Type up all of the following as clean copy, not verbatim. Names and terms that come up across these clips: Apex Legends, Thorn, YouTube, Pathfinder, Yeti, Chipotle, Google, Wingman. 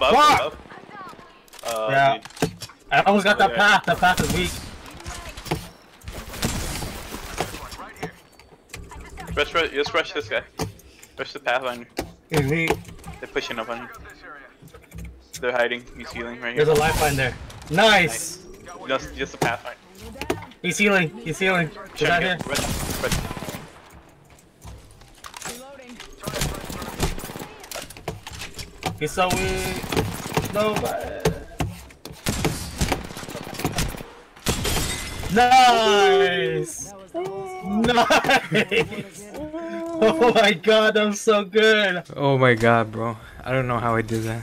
Above. Yeah. Dude. I almost got that path. That path is weak. Let's rush this guy. Rush the Pathfinder. He's weak. They're pushing up on you. They're hiding. He's healing right here. There's a lifeline there. Nice! Just the Pathfinder. He's healing. He's healing. He's out here. Rush. He's so weak. Nice! Nice! Oh my god, I'm so good! Oh my god, bro. I don't know how I did that.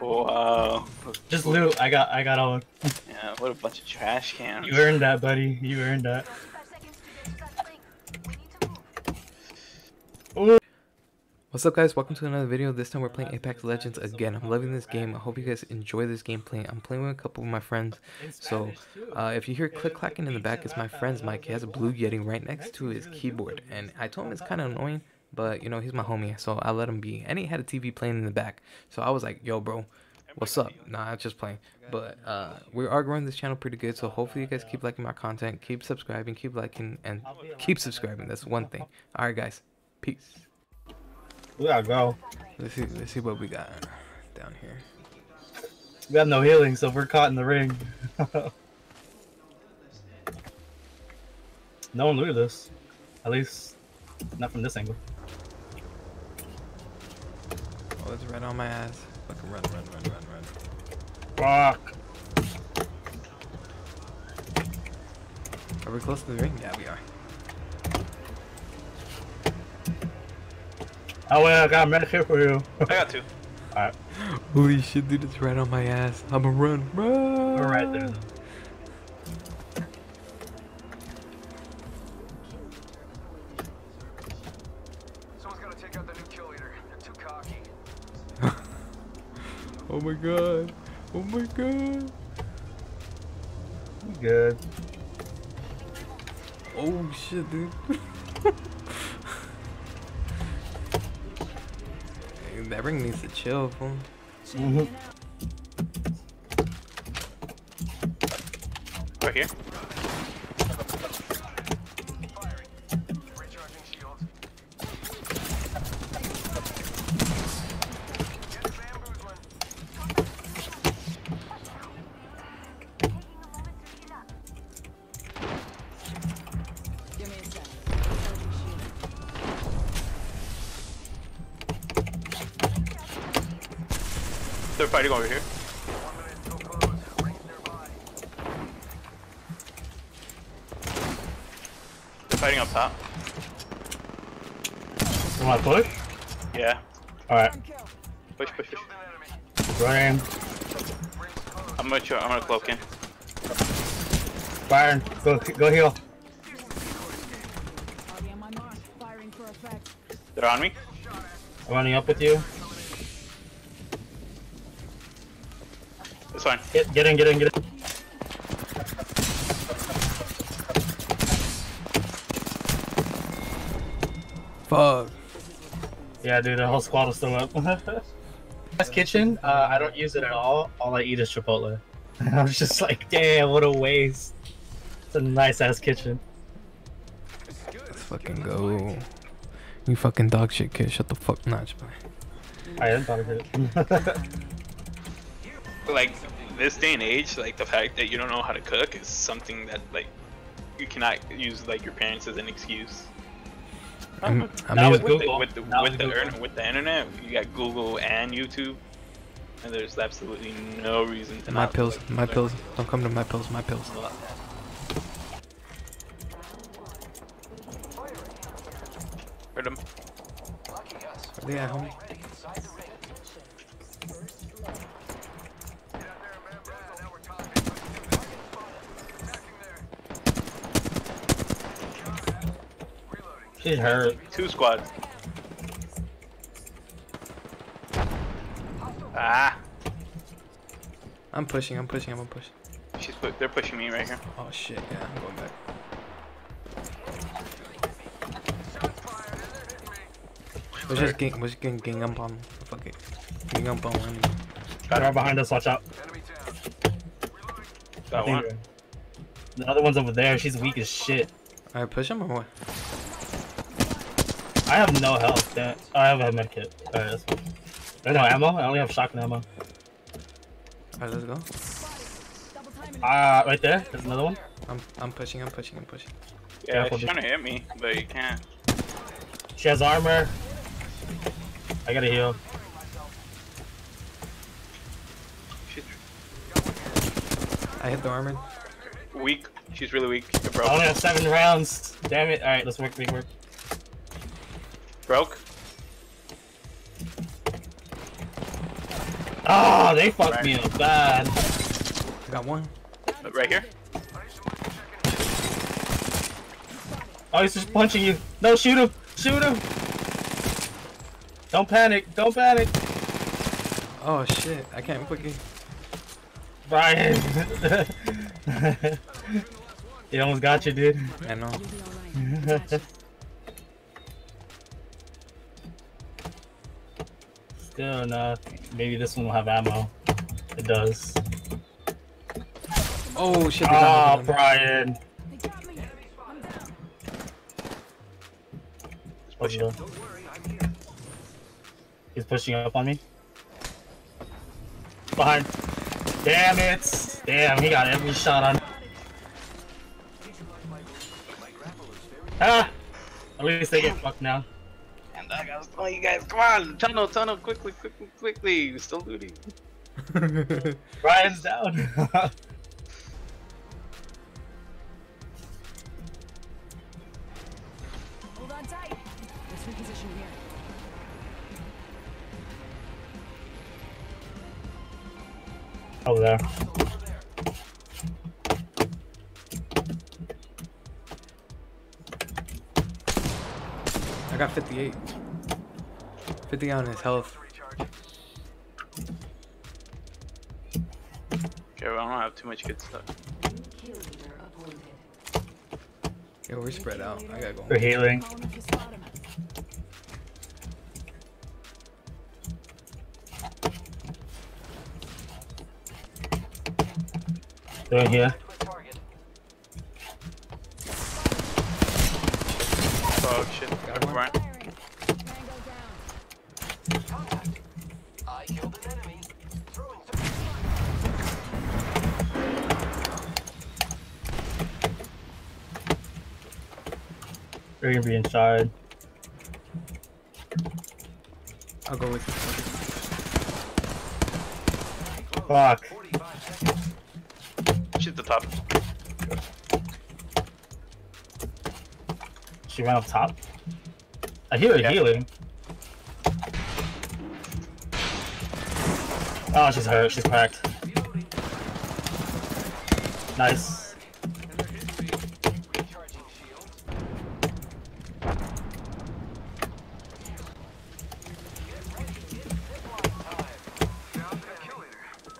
Wow. Just loot. I got all of them. Yeah, what a bunch of trash cans. You earned that, buddy. You earned that. Ooh. What's up, guys? Welcome to another video. This time we're playing Apex Legends again. I'm loving this game. I hope you guys enjoy this gameplay. I'm playing with a couple of my friends. So if you hear click clacking in the back, it's my friend's mic. He has a blue Yeti right next to his keyboard. And I told him it's kind of annoying, but you know, he's my homie, so I let him be. And he had a TV playing in the back. So I was like, yo, bro, what's up? Nah, I'm just playing. But we are growing this channel pretty good, so hopefully you guys keep liking my content, keep subscribing, keep liking, and keep subscribing. That's one thing. All right, guys. Peace. We gotta go. Let's see what we got down here. We got no healing, so we're caught in the ring. No one looted this. At least, not from this angle. Oh, it's right on my ass. Fucking run. Fuck. Are we close to the ring? Yeah, we are. Oh well, I got a med here for you. I got two. Alright. Holy shit, dude, it's right on my ass. I'ma run. We're right there. Someone's gotta take out the new kill leader. They're too cocky. Oh my god. Oh my god. I'm good. Oh shit, dude. That ring needs to chill, fool. Right here. They're fighting over here. They're fighting up top. You want to push? Yeah. Alright. Push. Brian. I'm gonna cloak in. Byron, go heal. They're on me. I'm running up with you. It's fine. Get in. Fuck. Yeah, dude, the whole squad is still up. This kitchen, I don't use it at all. All I eat is Chipotle. And I was just like, damn, what a waste. It's a nice ass kitchen. Let's fucking go. You fucking dog shit kid, shut the fuck notch, man. I didn't thought of it. Like this day and age, like the fact that you don't know how to cook is something that like you cannot use like your parents as an excuse. With the internet, you got Google and YouTube, and there's absolutely no reason to not. My pills. Don't come to my pills. My pills. Heard them. Are they at home? It hurt. Two squads. Ah. I'm pushing. They're pushing me right here. Oh shit, yeah, I'm going back. We're just getting gang up on me. Fuck Hang on, Bowen. They're behind us, watch out. Got one. The other one's over there, she's weak as shit. Alright, push him or what? I have no health. Damn. Oh, I have a med kit. Alright, that's cool. There's no ammo, I only have shotgun ammo. Alright, let's go. Right there, there's another one. I'm pushing. Yeah, she's trying to hit me, but you can't. She has armor. I gotta heal. I hit the armor. Weak. She's really weak. You're broke. I only have 7 rounds. Damn it. Alright, let's work, big work. Broke. Oh, they fucked me up bad. I got one. Right here. Oh, he's just punching you. No, shoot him. Shoot him. Don't panic. Don't panic. Oh, shit. I can't quick you. Brian. He almost got you, dude. I know. Still not. Maybe this one will have ammo. It does. Oh shit. Oh, Brian. He's pushing up. He's pushing up on me. Behind. Damn it! Damn, he got every shot on. Ah! At least they get fucked now. And I gotta tell you guys, come on! Tunnel, quickly! We're still looting. Brian's down! Hold on tight! Let's reposition here. Over there. I got 58. 50 on his health. Okay, well, I don't have too much good stuff. Yo, we're spread out. I gotta go. We're healing. They're here. Oh shit, got him right. I killed an enemy. Throwing some. They're gonna be inside. I'll go with you. Fuck. She's the top. She ran up top. I hear her healing. Oh, she's hurt. She's cracked. Nice.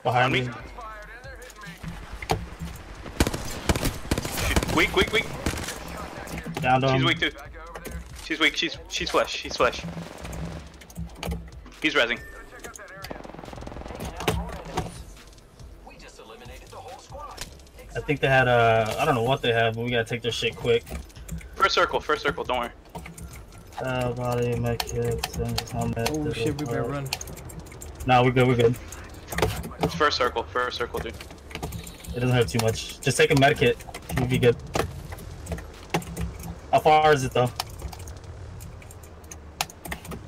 Behind me. Weak. Down to him. She's weak too. She's flesh. He's rezzing. I think they had I don't know what they have, but we gotta take their shit quick. First circle. Don't worry. Body, my kids, helmet. Oh shit, we better run. Nah, we're good. It's first circle, dude. It doesn't hurt too much. Just take a med kit. We'll be good. How far is it though?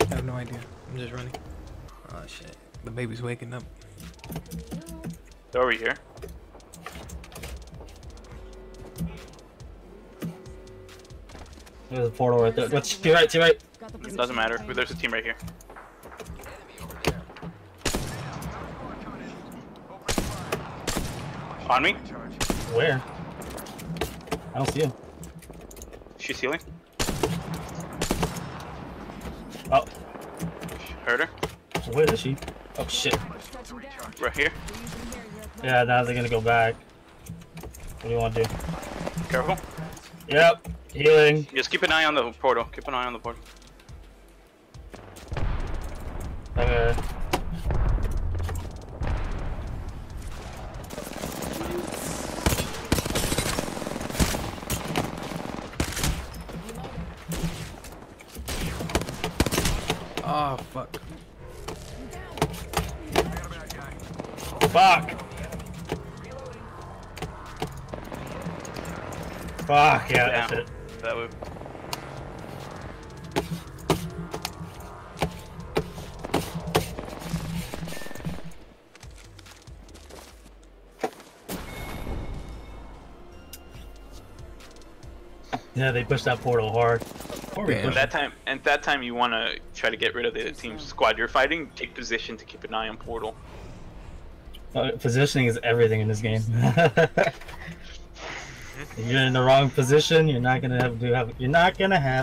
I have no idea. I'm just running. Oh shit. The baby's waking up. They're over here. There's a portal right there. What's to your right? It doesn't matter. There's a team right here. On me? Where? I don't see him. She's healing. Oh. Hurt her. Where is she? Oh shit. Right here? Yeah, now they're gonna go back. What do you want to do? Careful. Yep. Healing. Just keep an eye on the portal. Oh, fuck. Fuck! Fuck, yeah, that's it. That would... Yeah, they pushed that portal hard. Yeah. At that time, you want to try to get rid of the team squad you're fighting. Take position to keep an eye on portal. Positioning is everything in this game. If you're in the wrong position, you're not gonna have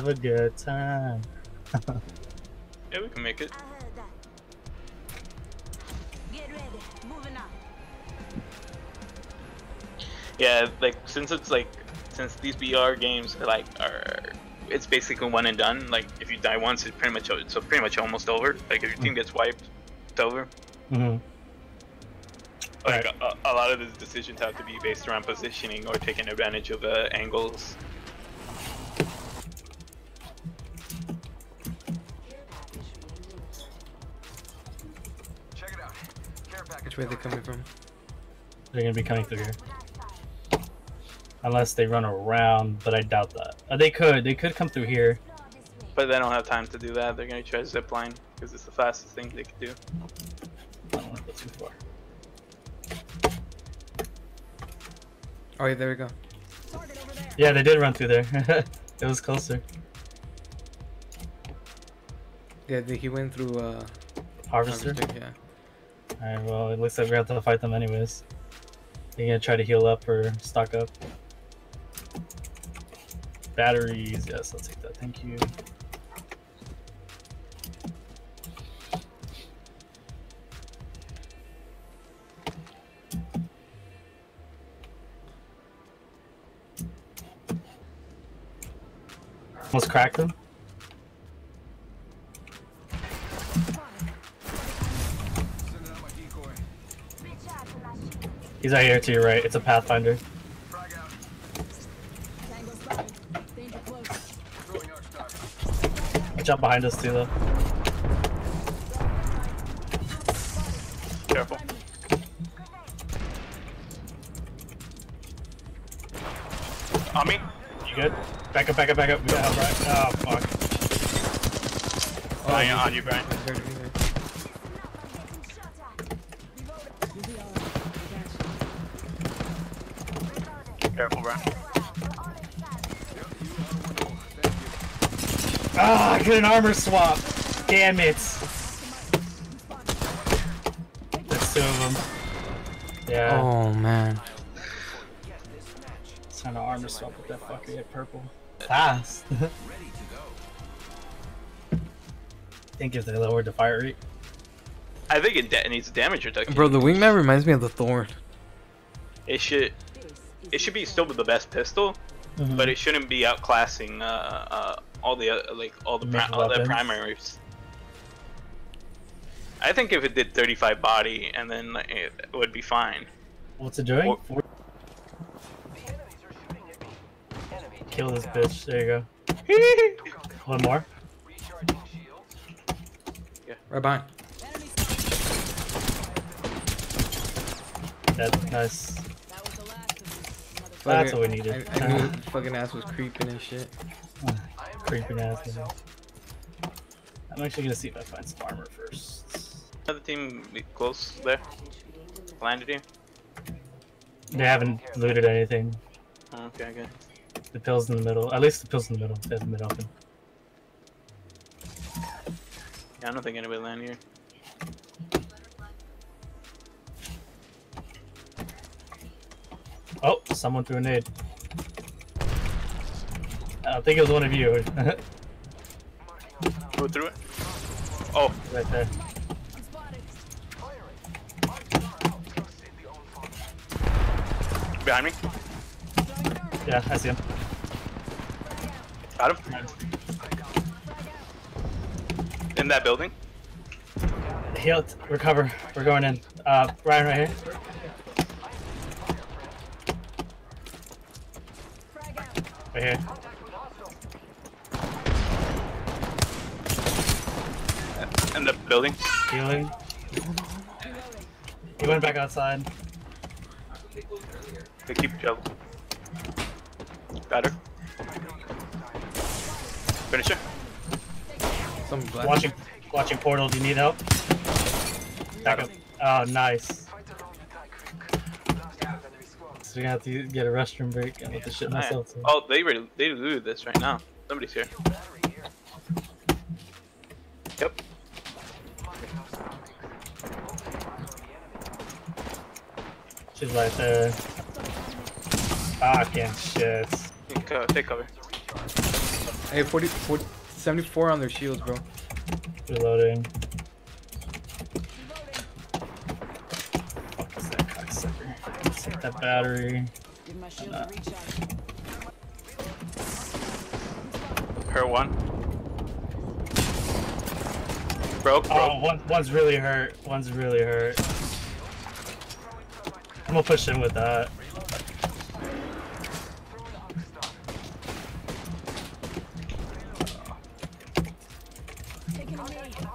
a good time. Yeah, we can make it. Get ready. Moving up. Yeah, like since these BR games are it's basically one and done. Like if you die once, it's pretty much almost over. Like if your team gets wiped, it's over. Like a lot of these decisions have to be based around positioning or taking advantage of angles. Check it out. Care package. Which way are they coming from? They're gonna be coming through here. Unless they run around, but I doubt that. They could come through here. But they don't have time to do that. They're gonna try zipline because it's the fastest thing they could do. I don't want to go too far. Oh yeah, there we go. Yeah, they did run through there. It was closer. Yeah, he went through Harvester, yeah. Alright, well, it looks like we're gonna have to fight them anyways. They're gonna try to heal up or stock up. Batteries, yes, I'll take that, thank you. Let's crack them. He's out here to your right. It's a Pathfinder. Watch out behind us too, though. Careful. On me. You good? Back up, back up, back up. We got help, right? Oh, fuck. Oh, I'm on you, Brian. Careful, Brian. Ah, I couldn't armor swap. Damn it. That's two of them. Yeah. Oh, man. Trying to armor swap with that fucker. Hit purple. Fast. Think if they lowered the fire rate. I think it needs damage reduction. Bro, the Wingman reminds me of the Thorn. It should be still the best pistol, but it shouldn't be outclassing all the primaries. I think if it did 35 body, and then it would be fine. What's it doing? Kill this bitch. There you go. One more. Yeah. Right behind. That's nice. That's what we needed. I knew his fucking ass was creeping and shit. Creeping ass. Man. I'm actually gonna see if I find some armor first. Another team close there. Landed you. They haven't looted anything. Oh, okay, good. The pill's in the middle. At least the pill's in the middle. They haven't been open. Yeah, I don't think anybody landed here. Oh, someone threw a nade. I think it was one of you. Who threw it? Oh. Right there. Behind me? Yeah, I see him. Got him. In that building. Heal. Recover. We're going in. Ryan, right here. Right here. in the building. Healing. He went back outside. They keep juggling. Got her. Finish her. Watching portal. Do you need help? Back up. Oh, nice. So we're gonna have to get a restroom break and let the shit myself. Oh, they looted this right now. Somebody's here. Yep. She's right there. Fucking shit. Take cover. Hey, 74 on their shields, bro. Reloading. Fuck is that cocksucker? Let's take that battery. Her one. Broke. Oh, one's really hurt. I'm gonna push in with that.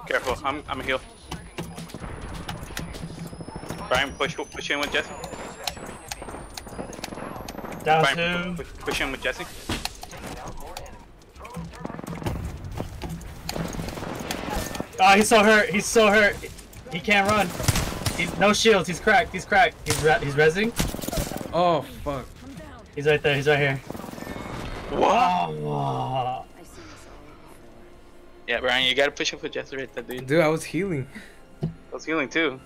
Careful, I'm a heal. Brian, push in with Jesse. Down Brian, two. Push in with Jesse. Oh, he's so hurt. He can't run. He's no shields. He's cracked. He's rezzing. Oh fuck. He's right there. He's right here. Wow. Yeah, Brian, you gotta push up with Jester right there, dude. Dude, I was healing. I was healing too.